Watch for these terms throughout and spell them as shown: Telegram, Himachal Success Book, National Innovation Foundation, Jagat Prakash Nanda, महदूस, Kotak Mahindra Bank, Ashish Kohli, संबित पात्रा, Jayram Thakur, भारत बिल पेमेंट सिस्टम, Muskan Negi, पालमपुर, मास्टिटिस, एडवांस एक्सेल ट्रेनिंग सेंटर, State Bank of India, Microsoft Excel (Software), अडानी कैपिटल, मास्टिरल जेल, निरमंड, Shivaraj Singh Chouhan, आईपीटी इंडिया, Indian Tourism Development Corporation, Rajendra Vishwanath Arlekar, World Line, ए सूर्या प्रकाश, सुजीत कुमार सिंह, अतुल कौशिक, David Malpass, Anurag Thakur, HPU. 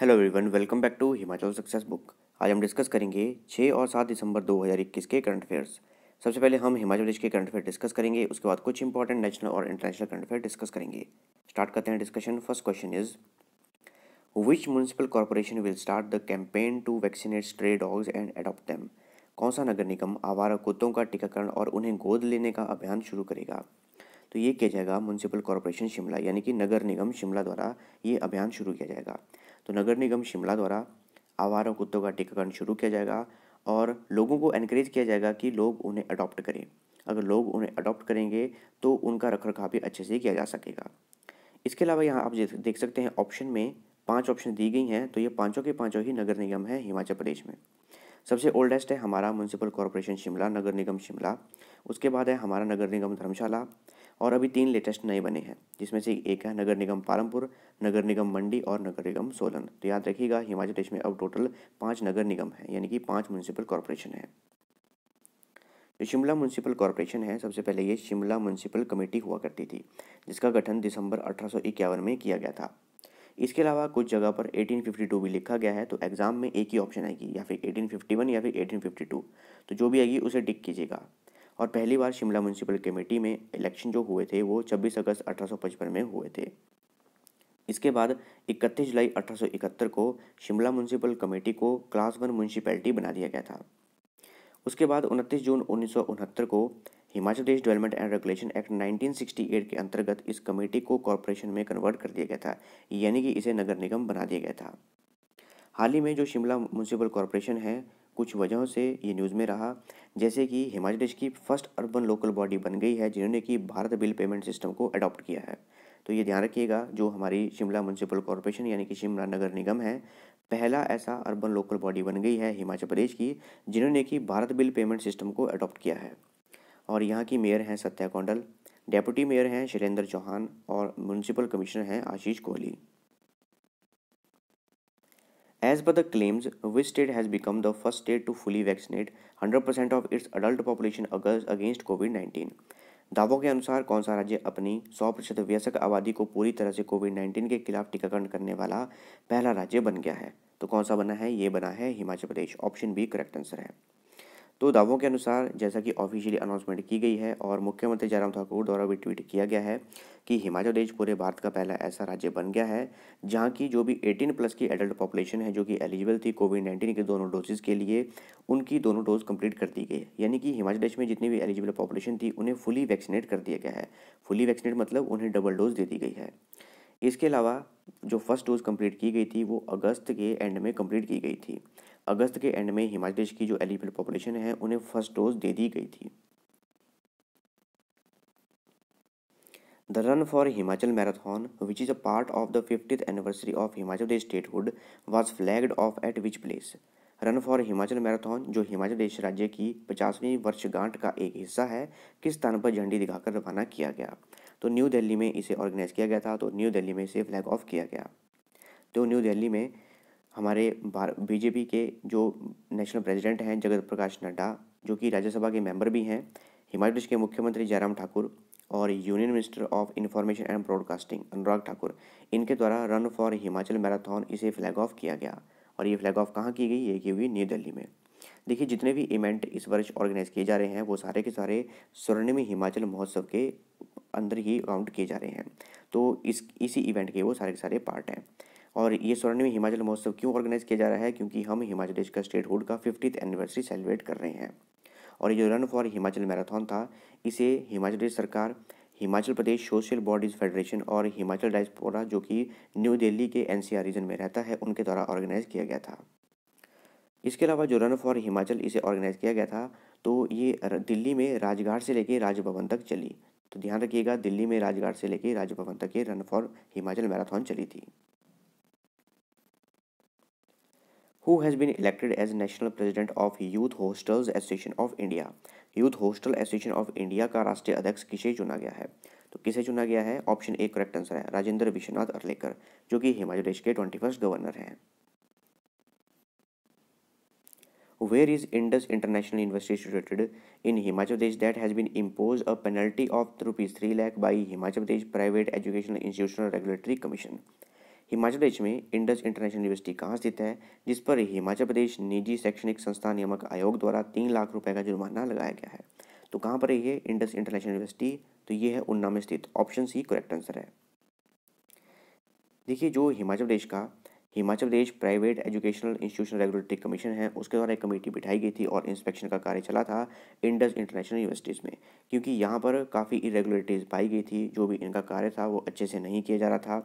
Hello everyone, welcome back to Himachal success book. आज हम discuss करेंगे 6 और 7 दिसंबर 2021 के करंट अफेयर्स। सबसे पहले हम हिमाचल प्रदेश के करंट अफेयर डिस्कस करेंगे, उसके बाद कुछ इंपॉर्टेंट नेशनल और इंटरनेशनल करंट अफेयर डिस्कस करेंगे। स्टार्ट करते हैं discussion. First question is which municipal corporation will start the campaign to vaccinate stray dogs and adopt them. कौन सा नगर निगम आवारा कुत्तों का टीकाकरण और उन्हें गोद लेने का अभियान शुरू करेगा। तो ये किया जाएगा म्यूनसिपल कॉर्पोरेशन शिमला, यानी कि नगर निगम शिमला द्वारा ये अभियान शुरू किया जाएगा। तो नगर निगम शिमला द्वारा आवारा कुत्तों का टीकाकरण शुरू किया जाएगा और लोगों को एनकरेज किया जाएगा कि लोग उन्हें अडॉप्ट करें। अगर लोग उन्हें अडॉप्ट करेंगे तो उनका रखरखाव भी अच्छे से किया जा सकेगा। इसके अलावा यहाँ आप देख सकते हैं ऑप्शन में 5 ऑप्शन दी गई हैं, तो ये पाँचों के पाँचों ही नगर निगम है हिमाचल प्रदेश में। सबसे ओल्डेस्ट है हमारा म्यूनसिपल कॉर्पोरेशन शिमला, नगर निगम शिमला। उसके बाद है हमारा नगर निगम धर्मशाला, और अभी 3 लेटेस्ट नए बने हैं, जिसमें से एक है नगर निगम पालमपुर, नगर निगम मंडी और नगर निगम सोलन। तो याद रखिएगा हिमाचल प्रदेश में अब टोटल 5 नगर निगम हैं, यानी कि 5 म्यूनसिपल कॉर्पोरेशन हैं। जो शिमला म्यूनसिपल कॉर्पोरेशन है, सबसे पहले ये शिमला म्यूनसिपल कमेटी हुआ करती थी, जिसका गठन दिसंबर 1851 में किया गया था। इसके अलावा कुछ जगह पर 1852 भी लिखा गया है, तो एग्जाम में एक ही ऑप्शन आएगी, या फिर 1851 या फिर 1852, तो जो भी आएगी उसे टिक कीजिएगा। और पहली बार शिमला म्यूनसिपल कमेटी में इलेक्शन जो हुए थे वो 26 अगस्त 1855 में हुए थे। इसके बाद 31 जुलाई 1871 को शिमला म्यूनसिपल कमेटी को क्लास 1 म्यूनसिपैलिटी बना दिया गया था। उसके बाद 29 जून 1969 को Himachal Pradesh development and regulation act 1968 के अंतर्गत इस कमेटी को कॉरपोरेशन में कन्वर्ट कर दिया गया था, यानी कि इसे नगर निगम बना दिया गया था। हाल ही में जो शिमला म्यूनसिपल कॉरपोरेशन है, कुछ वजहों से ये न्यूज़ में रहा, जैसे कि हिमाचल प्रदेश की फर्स्ट अर्बन लोकल बॉडी बन गई है, जिन्होंने कि भारत बिल पेमेंट सिस्टम को अडॉप्ट किया है। तो ये ध्यान रखिएगा, जो हमारी शिमला म्यूनसिपल कॉर्पोरेशन यानी कि शिमला नगर निगम है, पहला ऐसा अर्बन लोकल बॉडी बन गई है हिमाचल प्रदेश की जिन्होंने कि भारत बिल पेमेंट सिस्टम को अडॉप्ट किया है। और यहाँ की मेयर हैं सत्या कौंडल, डेप्यूटी मेयर हैं सुरेंद्र चौहान और म्यूनसिपल कमिश्नर हैं Ashish Kohli. As per the claims, which state has become the first state to fully vaccinate 100% of its adult population against COVID-19? दावों के अनुसार कौन सा राज्य अपनी 100% वयस्क आबादी को पूरी तरह से COVID-19 के खिलाफ टीकाकरण करने वाला पहला राज्य बन गया है। तो कौन सा बना है? ये बना है Himachal Pradesh. Option B correct answer है। तो दावों के अनुसार, जैसा कि ऑफिशियली अनाउंसमेंट की गई है और मुख्यमंत्री जयराम ठाकुर द्वारा भी ट्वीट किया गया है कि हिमाचल प्रदेश पूरे भारत का पहला ऐसा राज्य बन गया है जहां की जो भी 18 प्लस की एडल्ट पॉपुलेशन है जो कि एलिजिबल थी कोविड-19 के दोनों डोजेज़ के लिए, उनकी दोनों डोज कंप्लीट कर दी गई। यानी कि हिमाचल प्रदेश में जितनी भी एलिजिबल पॉपुलेशन थी उन्हें फुली वैक्सीनेट कर दिया गया है। फुली वैक्सीनेट मतलब उन्हें डबल डोज दे दी गई है। इसके अलावा जो फर्स्ट डोज कंप्लीट की गई थी वो अगस्त के एंड में कंप्लीट की गई थी। अगस्त के एंड में हिमाचल प्रदेश की जो एलिजिबल पॉपुलेशन है उन्हें फर्स्ट डोज दे दी गई थी। The run for Himachal marathon which is a part of the 50th anniversary of Himachal Pradesh statehood was flagged off at which place. Run for Himachal marathon, जो हिमाचल प्रदेश राज्य की 50वीं वर्षगांठ का एक हिस्सा है, किस स्थान पर झंडी दिखाकर रवाना किया गया। तो न्यू दिल्ली में इसे ऑर्गेनाइज किया गया था, तो न्यू दिल्ली में इसे फ्लैग ऑफ किया गया। तो न्यू दिल्ली में हमारे बीजेपी के जो नेशनल प्रेसिडेंट हैं जगत प्रकाश नड्डा, जो कि राज्यसभा के मेंबर भी हैं, हिमाचल प्रदेश के मुख्यमंत्री जयराम ठाकुर और union minister of information and broadcasting Anurag Thakur, इनके द्वारा रन फॉर हिमाचल मैराथन इसे फ्लैग ऑफ किया गया। और ये फ्लैग ऑफ कहाँ की गई? ये की हुई न्यू दिल्ली में। देखिए जितने भी इवेंट इस वर्ष ऑर्गेनाइज किए जा रहे हैं वो सारे के सारे स्वर्णिम हिमाचल महोत्सव के अंदर ही काउंट किए जा रहे हैं, तो इसी इवेंट के वो सारे के सारे पार्ट हैं। और ये स्वर्णिम हिमाचल महोत्सव क्यों ऑर्गेनाइज किया जा रहा है? क्योंकि हम हिमाचल प्रदेश का स्टेटहुड का 50th एनिवर्सरी सेलिब्रेट कर रहे हैं। और ये रन फॉर हिमाचल मैराथन था, इसे हिमाचल प्रदेश सरकार, Himachal Pradesh social bodies federation और हिमाचल डायस्पोरा जो कि न्यू दिल्ली के NCR रीजन में रहता है उनके द्वारा ऑर्गेनाइज किया गया था। इसके अलावा जो रन फॉर हिमाचल इसे ऑर्गेनाइज किया गया था, तो ये दिल्ली में राजघाट से लेकर राजभवन तक चली। तो ध्यान रखिएगा, दिल्ली में राजघाट से लेकर राजभवन तक ये रन फॉर हिमाचल मैराथन चली थी। Who has been elected as national president of Youth Hostels Association of India? Youth Hostel Association of India का राष्ट्रीय अध्यक्ष किसे चुना गया है? तो किसे चुना गया है? ऑप्शन ए करेक्ट आंसर है, राजेंद्र विश्वनाथ अर्लेकर, जो कि हिमाचल प्रदेश के 21st गवर्नर हैं। Where is Indus International University situated in Himachal Pradesh that has been imposed a penalty of ₹3 lakh by Himachal Pradesh Private Educational Institution Regulatory Commission? Himachal Pradesh में Indus international university कहाँ स्थित है, जिस पर हिमाचल प्रदेश निजी शैक्षणिक संस्थान नियामक आयोग द्वारा 3 लाख रुपए का जुर्माना लगाया गया है। तो कहाँ पर है ये इंडस इंटरनेशनल यूनिवर्सिटी, तो ये है उन्ना में स्थित। ऑप्शन सी करेक्ट आंसर है। देखिए जो Himachal Pradesh private educational institution regulatory commission है, उसके द्वारा एक कमेटी बिठाई गई थी और इंस्पेक्शन का कार्य चला था इंडस इंटरनेशनल यूनिवर्सिटीज़ में, क्योंकि यहाँ पर काफ़ी इरेगुलरिटीज़ पाई गई थी। जो भी इनका कार्य था वो अच्छे से नहीं किया जा रहा था,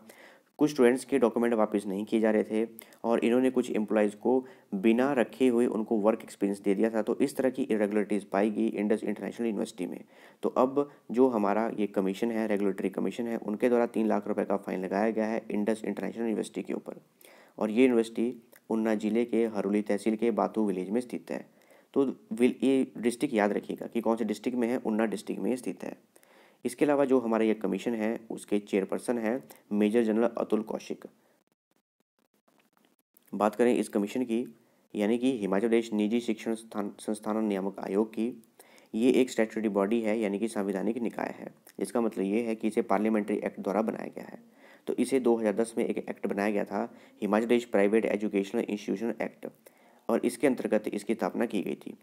कुछ स्टूडेंट्स के डॉक्यूमेंट वापस नहीं किए जा रहे थे और इन्होंने कुछ एम्प्लॉयज़ को बिना रखे हुए उनको वर्क एक्सपीरियंस दे दिया था। तो इस तरह की इरेगुलरिटीज़ पाई गई इंडस इंटरनेशनल यूनिवर्सिटी में। तो अब जो हमारा ये कमीशन है, रेगुलेटरी कमीशन है, उनके द्वारा 3 लाख रुपए का फाइन लगाया गया है इंडस इंटरनेशनल यूनिवर्सिटी के ऊपर। और ये यूनिवर्सिटी ऊना जिले के हरोली तहसील के बाथू विलेज में स्थित है। तो ये डिस्ट्रिक्ट याद रखिएगा कि कौन से डिस्ट्रिक्ट में है, ऊना डिस्ट्रिक्ट में स्थित है। इसके अलावा जो हमारा ये कमीशन है उसके चेयरपर्सन है मेजर जनरल अतुल कौशिक। बात करें इस कमीशन की, यानी कि हिमाचल प्रदेश निजी शिक्षण संस्थान नियामक आयोग की, ये एक स्टैट्यूटरी बॉडी है, यानी कि संवैधानिक निकाय है। इसका मतलब ये है कि इसे पार्लियामेंट्री एक्ट द्वारा बनाया गया है। तो इसे 2010 में एक एक्ट बनाया गया था, Himachal Pradesh private educational institution act, और इसके अंतर्गत इसकी स्थापना की गई थी।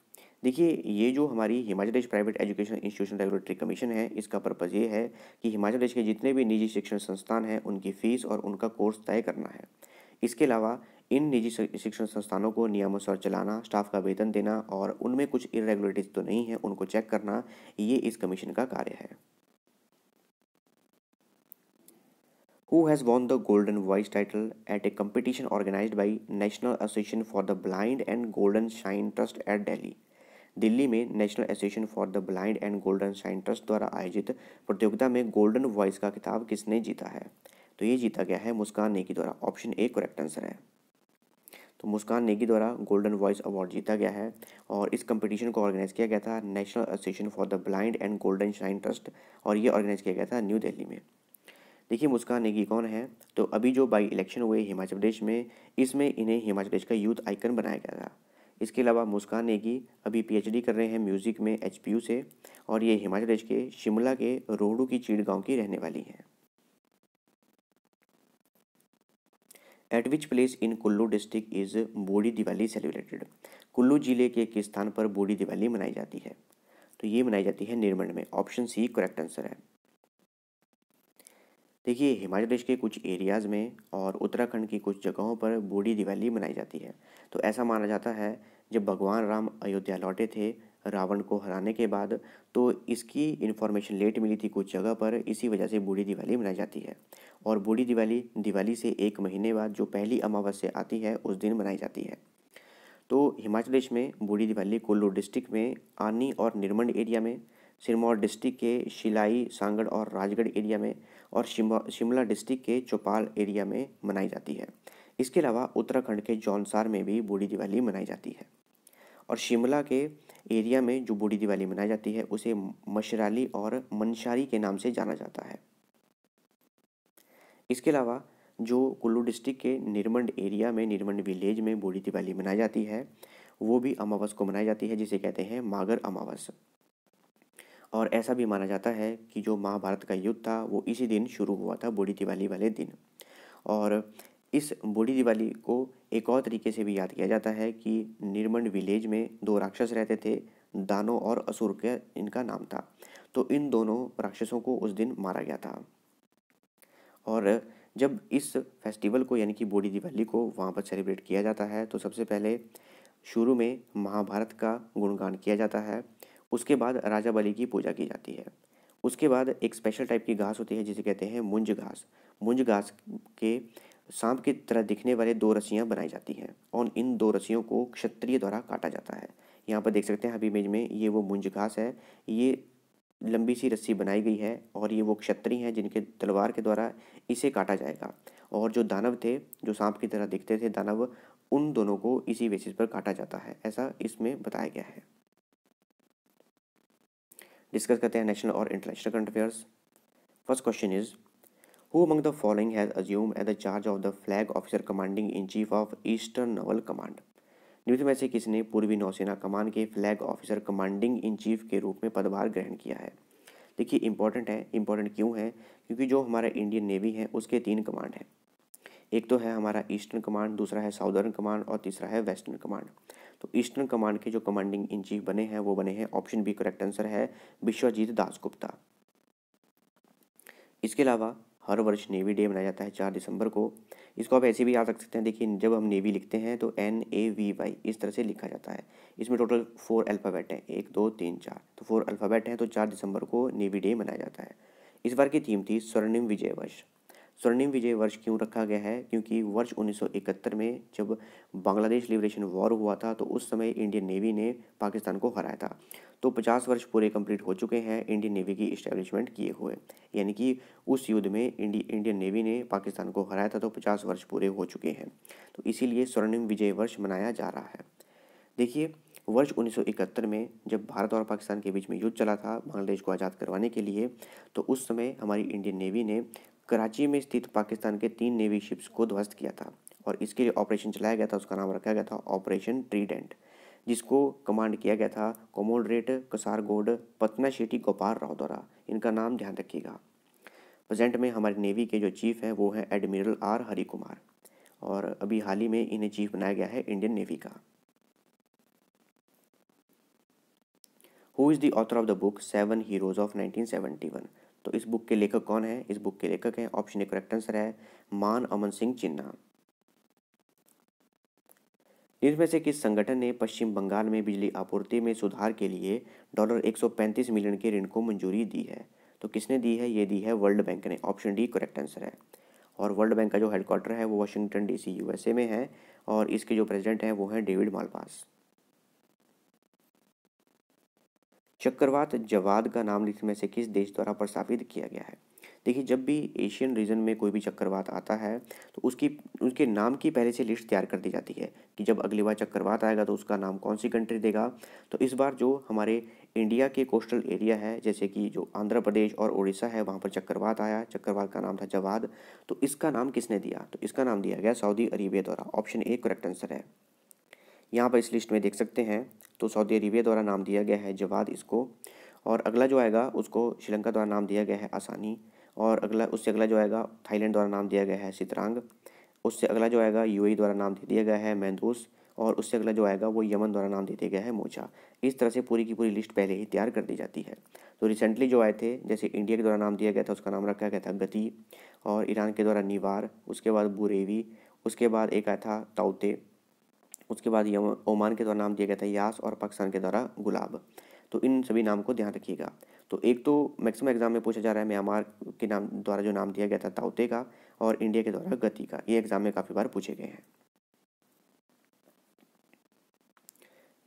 देखिए ये जो हमारी Himachal Pradesh private education institution regulatory commission है, इसका पर्पज़ ये है कि हिमाचल प्रदेश के जितने भी निजी शिक्षण संस्थान हैं उनकी फ़ीस और उनका कोर्स तय करना है। इसके अलावा इन निजी शिक्षण संस्थानों को नियमानुसार चलाना, स्टाफ का वेतन देना और उनमें कुछ इरेगुलरिटीज तो नहीं है उनको चेक करना, ये इस कमीशन का कार्य है। Who has won the Golden Voice title at a competition organized by National Association for the Blind and Golden Shine Trust at Delhi? Delhi में national association for the blind and golden shine trust द्वारा आयोजित प्रतियोगिता में golden voice का खिताब किसने जीता है? तो ये जीता गया है मुस्कान नेगी द्वारा। ऑप्शन ए करेक्ट आंसर है। तो मुस्कान नेगी द्वारा गोल्डन वॉइस अवार्ड जीता गया है और इस कंपटीशन को ऑर्गेनाइज किया गया था national association for the blind and golden shine trust, और ये ऑर्गेनाइज किया गया था न्यू दिल्ली में। देखिए मुस्कान नेगी कौन है, तो अभी जो बाई इलेक्शन हुए हिमाचल प्रदेश में, इसमें इन्हें हिमाचल प्रदेश का यूथ आइकन बनाया गया था। इसके अलावा मुस्कान नेगी अभी पीएचडी कर रहे हैं म्यूज़िक में HPU से, और ये हिमाचल प्रदेश के शिमला के रोहडू की चीड़ गांव की रहने वाली हैं। At which place in Kullu district is Budhi Diwali celebrated? Kullu जिले के किस स्थान पर बूढ़ी दिवाली मनाई जाती है? तो ये मनाई जाती है निरमंड में। ऑप्शन सी करेक्ट आंसर है। देखिए हिमाचल प्रदेश के कुछ एरियाज़ में और उत्तराखंड की कुछ जगहों पर बूढ़ी दिवाली मनाई जाती है। तो ऐसा माना जाता है जब भगवान राम अयोध्या लौटे थे रावण को हराने के बाद, तो इसकी इन्फॉर्मेशन लेट मिली थी कुछ जगह पर, इसी वजह से बूढ़ी दिवाली मनाई जाती है। और बूढ़ी दिवाली दिवाली से 1 महीने बाद जो पहली अमावस्या आती है उस दिन मनाई जाती है। तो हिमाचल प्रदेश में बूढ़ी दिवाली कुल्लू डिस्ट्रिक्ट में आनी और निरमंड एरिया में, सिरमौर डिस्ट्रिक्ट के शिलाई सांगड़ और राजगढ़ एरिया में, और शिमला डिस्ट्रिक्ट के चौपाल एरिया में मनाई जाती है। इसके अलावा उत्तराखंड के जौनसार में भी बूढ़ी दिवाली मनाई जाती है। और शिमला के एरिया में जो बूढ़ी दिवाली मनाई जाती है उसे मशराली और मनशारी के नाम से जाना जाता है। इसके अलावा जो कुल्लू डिस्ट्रिक्ट के निरमंड एरिया में, निरमंड विलेज में बूढ़ी दिवाली मनाई जाती है, वो भी अमावस को मनाई जाती है, जिसे कहते हैं माघर अमावस। और ऐसा भी माना जाता है कि जो महाभारत का युद्ध था वो इसी दिन शुरू हुआ था, बूढ़ी दिवाली वाले दिन। और इस बूढ़ी दिवाली को एक और तरीके से भी याद किया जाता है कि निरमंड विलेज में 2 राक्षस रहते थे, दानव और असुर का इनका नाम था। तो इन दोनों राक्षसों को उस दिन मारा गया था। और जब इस फेस्टिवल को यानी कि बूढ़ी दिवाली को वहाँ पर सेलिब्रेट किया जाता है, तो सबसे पहले शुरू में महाभारत का गुणगान किया जाता है, उसके बाद राजा बलि की पूजा की जाती है, उसके बाद एक स्पेशल टाइप की घास होती है जिसे कहते हैं मुंज घास। मुंज घास के सांप की तरह दिखने वाले 2 रस्सियाँ बनाई जाती हैं और इन 2 रस्सियों को क्षत्रिय द्वारा काटा जाता है। यहाँ पर देख सकते हैं अभी इमेज में, ये वो मुंज घास है, ये लंबी सी रस्सी बनाई गई है और ये वो क्षत्रिय हैं जिनके तलवार के द्वारा इसे काटा जाएगा। और जो दानव थे, जो सांप की तरह दिखते थे दानव, उन दोनों को इसी बेसिस पर काटा जाता है, ऐसा इसमें बताया गया है। डिस्कस करते हैं नेशनल और international current affairs. First question is who among the following has assume at the charge of the flag officer commanding in chief of eastern naval command? निम्नलिखित में से किसने पूर्वी नौसेना कमान के flag officer commanding in chief के रूप में पदभार ग्रहण किया है? देखिए इंपॉर्टेंट है। इंपॉर्टेंट क्यों है? क्योंकि जो हमारा इंडियन नेवी है उसके 3 कमांड हैं, एक तो है हमारा ईस्टर्न कमांड, दूसरा है साउदर्न कमांड और तीसरा है वेस्टर्न कमांड। तो ईस्टर्न कमांड के जो कमांडिंग इन चीफ बने हैं वो बने हैं, ऑप्शन बी करेक्ट आंसर है, विश्वजीत दास गुप्ता। इसके अलावा हर वर्ष नेवी डे मनाया जाता है 4 दिसंबर को। इसको आप ऐसे भी याद रख सकते हैं, देखिए जब हम नेवी लिखते हैं तो NAVY इस तरह से लिखा जाता है। इसमें टोटल 4 अल्फ़ाबेट हैं, 1 2 3 4, तो 4 अल्फ़ाबेट हैं। तो 4 दिसंबर को नेवी डे मनाया जाता है। इस बार की थीम थी स्वर्णिम विजय वर्ष। स्वर्णिम विजय वर्ष क्यों रखा गया है? क्योंकि वर्ष 1971 में जब बांग्लादेश लिबरेशन वॉर हुआ था तो उस समय इंडियन नेवी ने पाकिस्तान को हराया था। तो 50 वर्ष पूरे कंप्लीट हो चुके हैं इंडियन नेवी की इस्टेब्लिशमेंट किए हुए, यानी कि उस युद्ध में इंडियन नेवी ने पाकिस्तान को हराया था। तो 50 वर्ष पूरे हो चुके हैं, तो इसीलिए स्वर्णिम विजय वर्ष मनाया जा रहा है। देखिए वर्ष 1971 में जब भारत और पाकिस्तान के बीच में युद्ध चला था बांग्लादेश को आज़ाद करवाने के लिए, तो उस समय हमारी इंडियन नेवी ने कराची में स्थित पाकिस्तान के 3 नेवी शिप्स को ध्वस्त किया था और इसके लिए ऑपरेशन चलाया गया था। उसका नाम रखा गया था ऑपरेशन ट्रीडेंट, जिसको कमांड किया गया था कॉमोडरेट कसारगोड पतना शेट्टी गोपाल राव द्वारा। इनका नाम ध्यान रखिएगा। प्रेजेंट में हमारी नेवी के जो चीफ हैं वो है एडमिरल R हरि कुमार, और अभी हाल ही में इन्हें चीफ बनाया गया है इंडियन नेवी का। Who is the author of the book 7 heroes of 1971? तो इस बुक के लेखक कौन है? इस बुक के लेखक हैं, ऑप्शन ए करेक्ट आंसर है, मान अमन सिंह चिन्ना। इसमें से किस संगठन ने पश्चिम बंगाल में बिजली आपूर्ति में सुधार के लिए $135 मिलियन के ऋण को मंजूरी दी है? तो किसने दी है? ये दी है वर्ल्ड बैंक ने, ऑप्शन डी करेक्ट आंसर है। और वर्ल्ड बैंक का जो हेडक्वार्टर है वो Washington DC USA में है, और इसके जो प्रेसिडेंट हैं वो हैं डेविड मालपास। चक्रवात जवाद का नाम इसमें से किस देश द्वारा प्रस्तावित किया गया है? देखिए जब भी एशियन रीजन में कोई भी चक्रवात आता है तो उसके नाम की पहले से लिस्ट तैयार कर दी जाती है कि जब अगली बार चक्रवात आएगा तो उसका नाम कौन सी कंट्री देगा। तो इस बार जो हमारे इंडिया के कोस्टल एरिया है, जैसे कि जो आंध्र प्रदेश और उड़ीसा है, वहाँ पर चक्रवात आया, चक्रवात का नाम था जवाद। तो इसका नाम किसने दिया? तो इसका नाम दिया गया सऊदी अरेबिया द्वारा, ऑप्शन ए करेक्ट आंसर है। यहाँ पर इस लिस्ट में देख सकते हैं, तो सऊदी अरेबिया द्वारा नाम दिया गया है जवाद इसको, और अगला जो आएगा उसको श्रीलंका द्वारा नाम दिया गया है आसानी, और अगला उससे अगला जो आएगा थाईलैंड द्वारा नाम दिया गया है सितरांग, उससे अगला जो आएगा UAE द्वारा नाम दे दिया गया है महदूस, और उससे अगला जो आएगा वो यमन द्वारा नाम दे दिया गया है मोचा। इस तरह से पूरी की पूरी लिस्ट पहले ही तैयार कर दी जाती है। तो रिसेंटली जो आए थे, जैसे इंडिया के द्वारा नाम दिया गया था उसका नाम रखा गया था गति, और ईरान के द्वारा निवार, उसके बाद बुरेवी, उसके बाद एक आया था ताउते, उसके बाद ओमान के द्वारा नाम दिया गया था यास, और पाकिस्तान के द्वारा गुलाब। तो इन सभी नाम को ध्यान रखिएगा। तो एक तो मैक्सिमम एग्जाम में पूछा जा रहा है म्यांमार के नाम द्वारा जो नाम दिया गया था ताउते का, और इंडिया के द्वारा गति का, ये एग्जाम में काफ़ी बार पूछे गए हैं।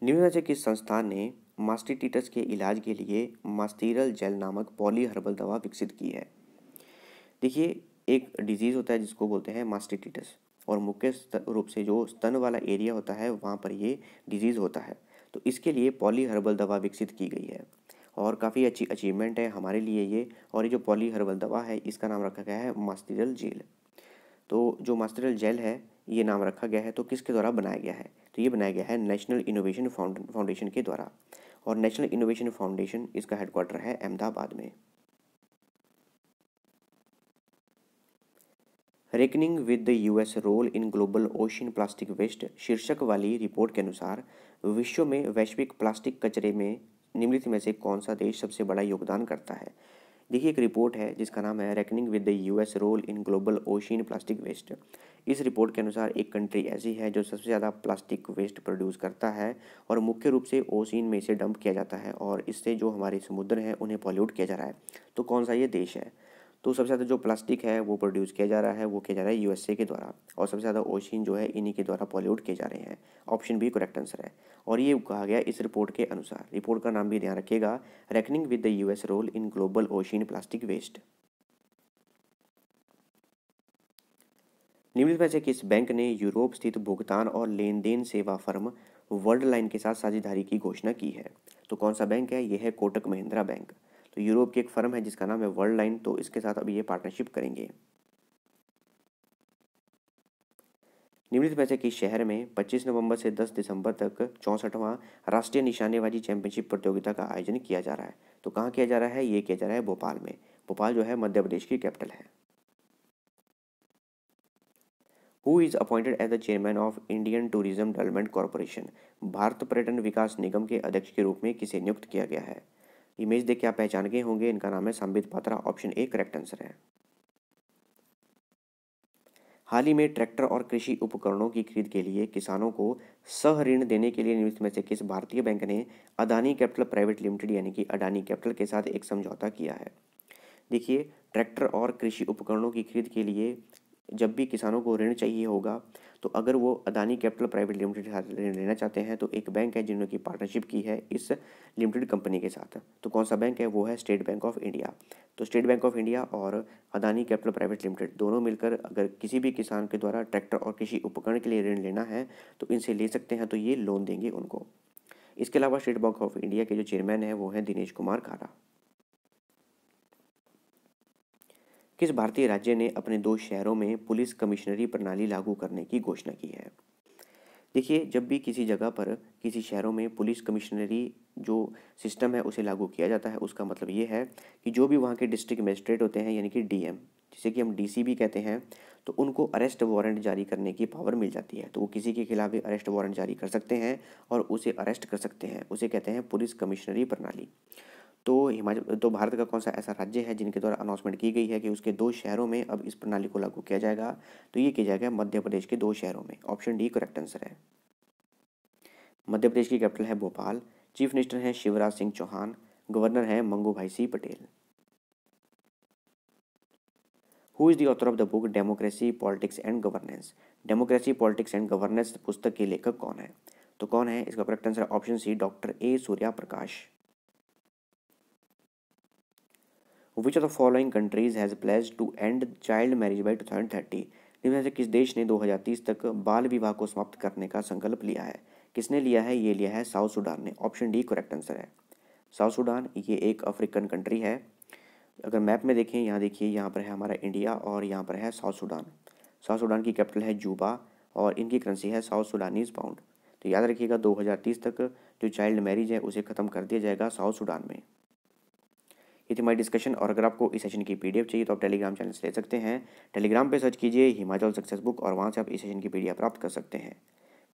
निम्न से किस संस्थान ने मास्टिटिस के इलाज के लिए मास्टीरल जेल नामक पॉली हर्बल दवा विकसित की है? देखिए एक डिजीज़ होता है जिसको बोलते हैं मास्टिटिस, और मुख्य रूप से जो स्तन वाला एरिया होता है वहाँ पर ये डिजीज़ होता है। तो इसके लिए पॉली हर्बल दवा विकसित की गई है, और काफ़ी अच्छी अचीवमेंट है हमारे लिए ये। और ये जो पॉली हर्बल दवा है इसका नाम रखा गया है मास्टिरल जेल। तो जो मास्टिरल जेल है ये नाम रखा गया है, तो किसके द्वारा बनाया गया है? तो ये बनाया गया है नेशनल इनोवेशन फाउंडेशन के द्वारा, और नेशनल इनोवेशन फाउंडेशन इसका हेडक्वार्टर है अहमदाबाद में। Reckoning with the US role in global ocean plastic waste शीर्षक वाली रिपोर्ट के अनुसार विश्व में वैश्विक प्लास्टिक कचरे में निम्नलिखित में से कौन सा देश सबसे बड़ा योगदान करता है? देखिए एक रिपोर्ट है जिसका नाम है reckoning with the US role in global ocean plastic waste. इस रिपोर्ट के अनुसार एक कंट्री ऐसी है जो सबसे ज़्यादा प्लास्टिक वेस्ट प्रोड्यूस करता है, और मुख्य रूप से ओशियन में इसे डंप किया जाता है, और इससे जो हमारे समुद्र हैं उन्हें पॉल्यूट किया जा रहा है। तो कौन सा ये देश है? तो सबसे ज़्यादा जो प्लास्टिक है वो प्रोड्यूस किया जा रहा है वो किया जा रहा है USA के द्वारा, और सबसे ज़्यादा ओशियन जो है इन्हीं के द्वारा पॉल्यूट किए जा रहे हैं, ऑप्शन बी करेक्ट आंसर है। और ये कहा गया इस रिपोर्ट के अनुसार, रिपोर्ट का नाम भी ध्यान रखिएगा, reckoning with the US role in global ocean plastic waste. निम्नलिखित में से किस बैंक ने यूरोप स्थित भुगतान और लेन देन सेवा फर्म वर्ल्ड लाइन के साथ साझेदारी की घोषणा की है? तो कौन सा बैंक है? यह है कोटक महिंद्रा बैंक। तो यूरोप की एक फर्म है जिसका नाम है वर्ल्ड लाइन, तो इसके साथ अभी ये पार्टनरशिप करेंगे। निम्नलिखित में से किस शहर में 25 नवंबर से 10 दिसंबर तक 64वां राष्ट्रीय निशानेबाजी चैंपियनशिप प्रतियोगिता का आयोजन किया जा रहा है? तो कहाँ किया जा रहा है? ये किया जा रहा है भोपाल में। भोपाल जो है मध्य प्रदेश की कैपिटल है। Who is appointed as the chairman of Indian tourism development corporation, Bharat पर्यटन विकास निगम के अध्यक्ष के रूप में किसे नियुक्त किया गया है। इमेज देख के आप पहचान गए होंगे, इनका नाम है संबित पात्रा, option A correct answer है। हाल ही में ट्रैक्टर और कृषि उपकरणों की खरीद के लिए किसानों को सह ऋण देने के लिए निम्नलिखित में से किस भारतीय बैंक ने अडानी कैपिटल प्राइवेट लिमिटेड यानी कि अडानी कैपिटल के साथ एक समझौता किया है। देखिए, ट्रैक्टर और कृषि उपकरणों की खरीद के लिए जब भी किसानों को ऋण चाहिए होगा तो अगर वो अडानी कैपिटल प्राइवेट लिमिटेड के साथ ऋण लेना चाहते हैं तो एक बैंक है जिन्होंने की पार्टनरशिप की है इस लिमिटेड कंपनी के साथ। तो कौन सा बैंक है, वो है स्टेट बैंक ऑफ इंडिया। तो स्टेट बैंक ऑफ इंडिया और अडानी कैपिटल प्राइवेट लिमिटेड दोनों मिलकर अगर किसी भी किसान के द्वारा ट्रैक्टर और कृषि उपकरण के लिए ऋण लेना है तो इनसे ले सकते हैं, तो ये लोन देंगे उनको। इसके अलावा स्टेट बैंक ऑफ इंडिया के जो चेयरमैन हैं वो हैं दिनेश कुमार खारा। किस भारतीय राज्य ने अपने दो शहरों में पुलिस कमिश्नरी प्रणाली लागू करने की घोषणा की है। देखिए, जब भी किसी जगह पर किसी शहरों में पुलिस कमिश्नरी जो सिस्टम है उसे लागू किया जाता है, उसका मतलब ये है कि जो भी वहाँ के डिस्ट्रिक्ट मजिस्ट्रेट होते हैं यानी कि डीएम, जिसे कि हम डीसी भी कहते हैं, तो उनको अरेस्ट वारंट जारी करने की पावर मिल जाती है। तो वो किसी के खिलाफ भी अरेस्ट वारंट जारी कर सकते हैं और उसे अरेस्ट कर सकते हैं, उसे कहते हैं पुलिस कमिश्नरी प्रणाली। तो हिमाचल, तो भारत का कौन सा ऐसा राज्य है जिनके द्वारा अनाउंसमेंट की गई है कि उसके दो शहरों में अब इस प्रणाली को लागू किया जाएगा, तो ये किया जाएगा मध्य प्रदेश के दो शहरों में, ऑप्शन डी करेक्ट आंसर है। मध्य प्रदेश की कैपिटल है भोपाल, चीफ मिनिस्टर हैं शिवराज सिंह चौहान, गवर्नर हैं Mangubhai Singh Patel. Who is the author of the book democracy politics and governance. Democracy politics and governance पुस्तक के लेखक कौन है, तो कौन है, इसका correct answer option C doctor ए सूर्या प्रकाश। Which of the following countries has pledged to end child marriage by 2030? इनमें से किस देश ने 2030 तक बाल विवाह को समाप्त करने का संकल्प लिया है। किसने लिया है, ये लिया है साउथ सूडान ने, ऑप्शन डी करेक्ट आंसर है। साउथ सूडान ये एक अफ्रीकन कंट्री है। अगर मैप में देखें, यहाँ देखिए, यहाँ पर है हमारा इंडिया और यहाँ पर है साउथ सूडान। साउथ सूडान की कैपिटल है जूबा और इनकी करेंसी है साउथ सूडानीज पाउंड। तो याद रखिएगा 2030 तक जो चाइल्ड मैरिज है उसे ख़त्म कर दिया जाएगा साउथ सूडान में। ये थी हमारी डिस्कशन, और अगर आपको इस सेशन की पीडीएफ चाहिए तो आप टेलीग्राम चैनल से ले सकते हैं। टेलीग्राम पे सर्च कीजिए हिमाचल सक्सेस बुक और वहाँ से आप इस सेशन की पीडीएफ प्राप्त कर सकते हैं।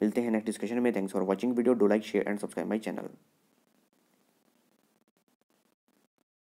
मिलते हैं नेक्स्ट डिस्कशन में। Thanks for watching video, do like share and subscribe my channel.